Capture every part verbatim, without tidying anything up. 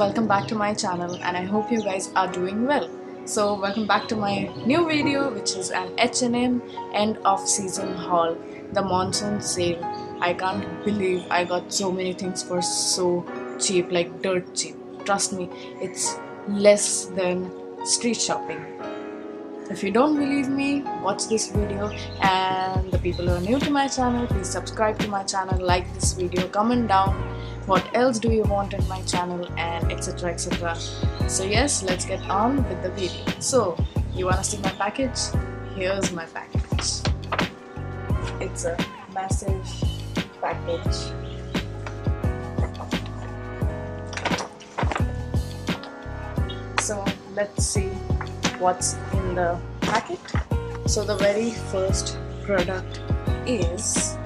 and welcome back to my channel, and I hope you guys are doing well. So welcome back to my new video, which is an H and M end of season haul, the monsoon sale. I can't believe I got so many things for so cheap, like dirt cheap. Trust me, it's less than street shopping. If you don't believe me, watch this video, and the people who are new to my channel, please subscribe to my channel, like this video, comment down what else do you want in my channel, and etc, et cetera. So yes, let's get on with the video. So you wanna see my package? Here's my package. It's a massive package. So let's see what's in the packet. So the very first product is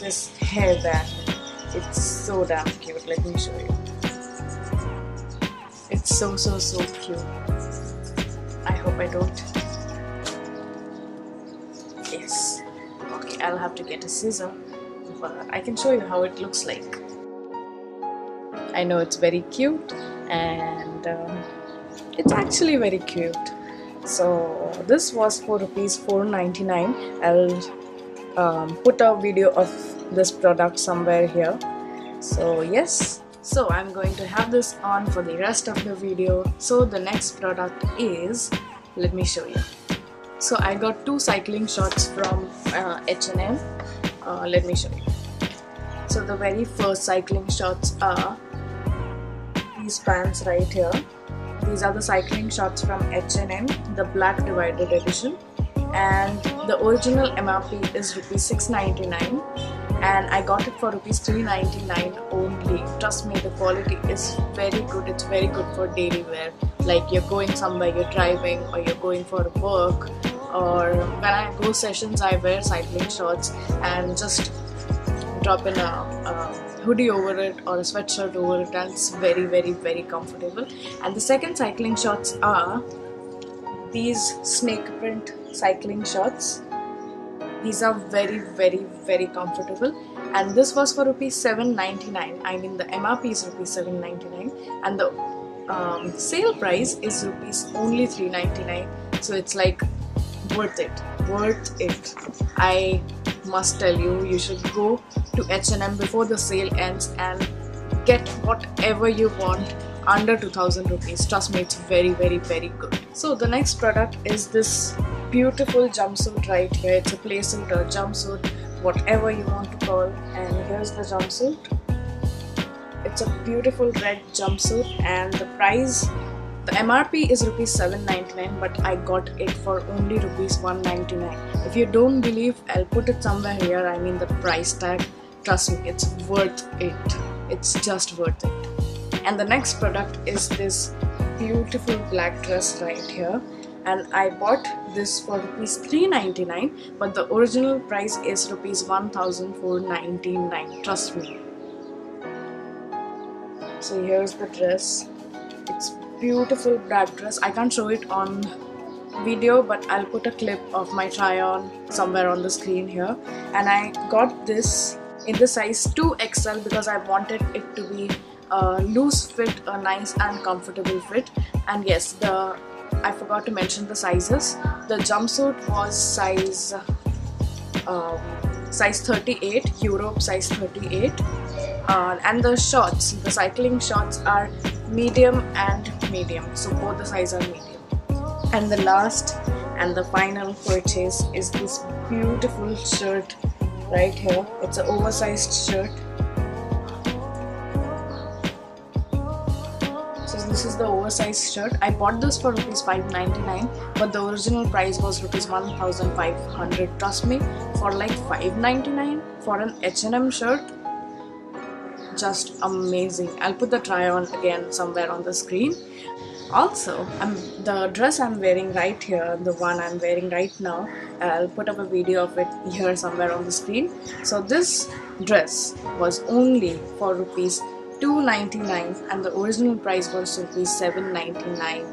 this hairband. It's so damn cute, let me show you. It's so so so cute. I hope I don't. Yes. Okay, I'll have to get a scissor, but I can show you how it looks like. I know it's very cute, and um, it's actually very cute. So this was for rupees four ninety-nine. I'll um, put a video of this product somewhere here. So yes, so I'm going to have this on for the rest of the video. So the next product is, let me show you. So I got two cycling shorts from uh, H and M. Uh, let me show you. So the very first cycling shorts are these pants right here. These are the cycling shorts from H and M, the black divided edition, and the original M R P is rupees six ninety-nine. And I got it for rupees three ninety-nine only. Trust me, the quality is very good. It's very good for daily wear. Like you're going somewhere, you're driving, or you're going for work, or when I go sessions, I wear cycling shorts and just drop in a, a hoodie over it or a sweatshirt over it, and it's very, very, very comfortable. And the second cycling shorts are these snake print cycling shorts. These are very, very, very comfortable, and this was for rupees seven ninety-nine. I mean, the M R P is rupees seven ninety-nine, and the um, sale price is rupees only three ninety-nine. So it's like worth it, worth it. I must tell you, you should go to H and M before the sale ends and get whatever you want under two thousand rupees. Trust me, it's very, very, very good. So the next product is this beautiful jumpsuit right here. It's a play suit or jumpsuit, whatever you want to call. And here's the jumpsuit. It's a beautiful red jumpsuit, and the price, the M R P is rupees seven ninety-nine, but I got it for only rupees one ninety-nine. If you don't believe, I'll put it somewhere here. I mean the price tag. Trust me, it's worth it. It's just worth it. And the next product is this beautiful black dress right here. And I bought this for rupees three ninety-nine, but the original price is rupees one thousand four ninety-nine. Trust me. So here's the dress. It's beautiful black dress. I can't show it on video, but I'll put a clip of my try on somewhere on the screen here. And I got this in the size two X L because I wanted it to be a loose fit, a nice and comfortable fit. And yes, the I forgot to mention the sizes. The jumpsuit was size um, size thirty-eight, Europe size thirty-eight, uh, and the shorts, the cycling shorts, are medium and medium. So both the sizes are medium. And the last and the final purchase is this beautiful shirt right here. It's an oversized shirt. This is the oversized shirt. I bought this for rupees five ninety-nine, but the original price was rupees one thousand five hundred. Trust me, for like five ninety-nine for an H and M shirt, just amazing. I'll put the try on again somewhere on the screen. Also, I'm, the dress I'm wearing right here, the one I'm wearing right now, I'll put up a video of it here somewhere on the screen. So this dress was only for rupees two ninety-nine, and the original price was rupees seven ninety-nine,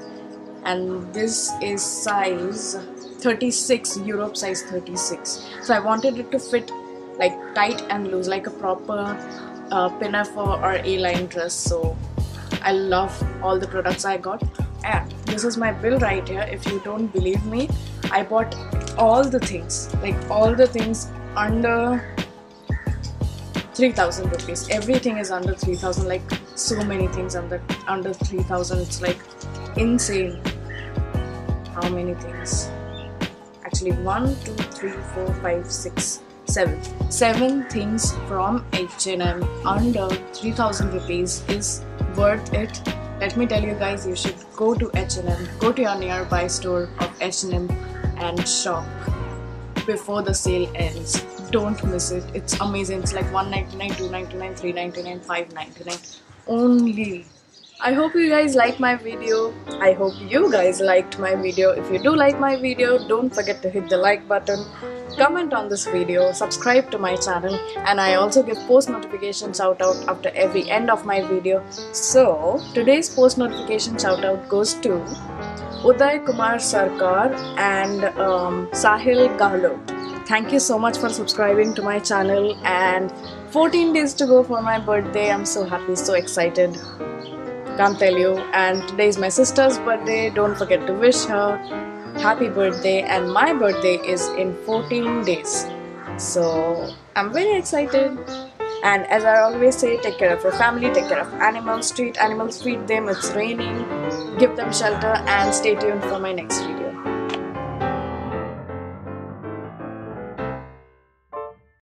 and this is size thirty-six, Europe size thirty-six. So I wanted it to fit like tight and loose, like a proper uh, pinafore or A-line dress. So I love all the products I got. And this is my bill right here. If you don't believe me, I bought all the things, like all the things under three thousand rupees. Everything is under three thousand, like so many things under under three thousand. It's like insane how many things. Actually one, two, three, four, five, six, seven. seven things from H and M under three thousand rupees is worth it. Let me tell you guys, you should go to H and M, go to your nearby store of H and M and shop before the sale ends. Don't miss it. It's amazing. It's like one ninety-nine, two ninety-nine, three ninety-nine, five ninety-nine only. I hope you guys like my video. I hope you guys liked my video. If you do like my video, don't forget to hit the like button, comment on this video, subscribe to my channel, and I also give post notification shout out after every end of my video. So today's post notification shout out goes to Uday Kumar Sarkar and um, Sahil Kahlot. Thank you so much for subscribing to my channel, and fourteen days to go for my birthday. I'm so happy, so excited, can't tell you. And today is my sister's birthday. Don't forget to wish her happy birthday, and my birthday is in fourteen days, so I'm very excited. And as I always say, take care of your family, take care of animals, treat animals, feed them. It's raining, give them shelter, and stay tuned for my next video.